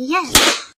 yes.